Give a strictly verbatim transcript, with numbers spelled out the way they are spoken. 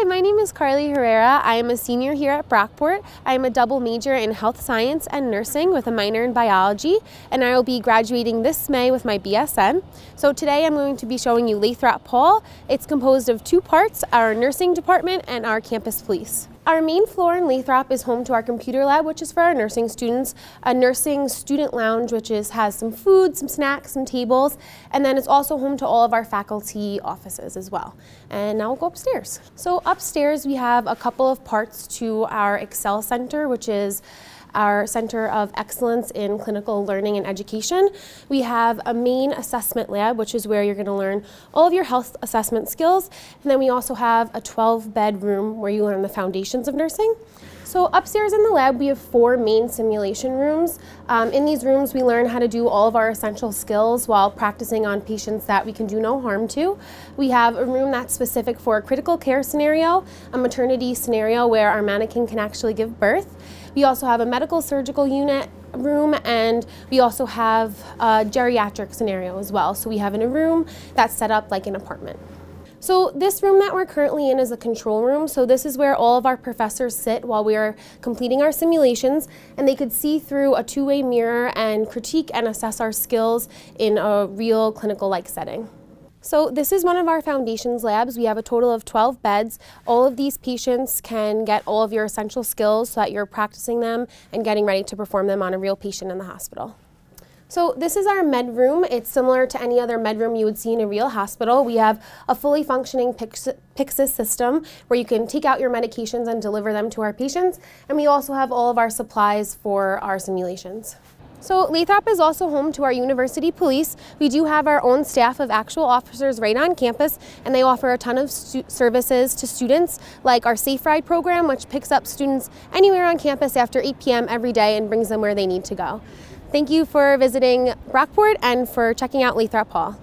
Hi, my name is Carly Herrera. I am a senior here at Brockport. I am a double major in health science and nursing with a minor in biology, and I will be graduating this May with my B S N. So today I'm going to be showing you Lathrop Hall. It's composed of two parts, our nursing department and our campus police. Our main floor in Lathrop is home to our computer lab, which is for our nursing students, a nursing student lounge, which is, has some food, some snacks, some tables, and then it's also home to all of our faculty offices as well. And now we'll go upstairs. So upstairs we have a couple of parts to our Excel Center, which is our Center of Excellence in Clinical Learning and Education. We have a main assessment lab, which is where you're going to learn all of your health assessment skills. And then we also have a twelve bed room where you learn the foundations of nursing. So upstairs in the lab, we have four main simulation rooms. Um, in these rooms, we learn how to do all of our essential skills while practicing on patients that we can do no harm to. We have a room that's specific for a critical care scenario, a maternity scenario where our mannequin can actually give birth. We also have a medical surgical unit room, and we also have a geriatric scenario as well. So we have in a room that's set up like an apartment. So this room that we're currently in is a control room, so this is where all of our professors sit while we are completing our simulations, and they could see through a two-way mirror and critique and assess our skills in a real clinical-like setting. So this is one of our foundations labs. We have a total of twelve beds. All of these patients can get all of your essential skills so that you're practicing them and getting ready to perform them on a real patient in the hospital. So this is our med room. It's similar to any other med room you would see in a real hospital. We have a fully functioning PIXIS system where you can take out your medications and deliver them to our patients. And we also have all of our supplies for our simulations. So Lathrop is also home to our University Police. We do have our own staff of actual officers right on campus, and they offer a ton of services to students, like our Safe Ride program, which picks up students anywhere on campus after eight p m every day and brings them where they need to go. Thank you for visiting Brockport and for checking out Lathrop Hall.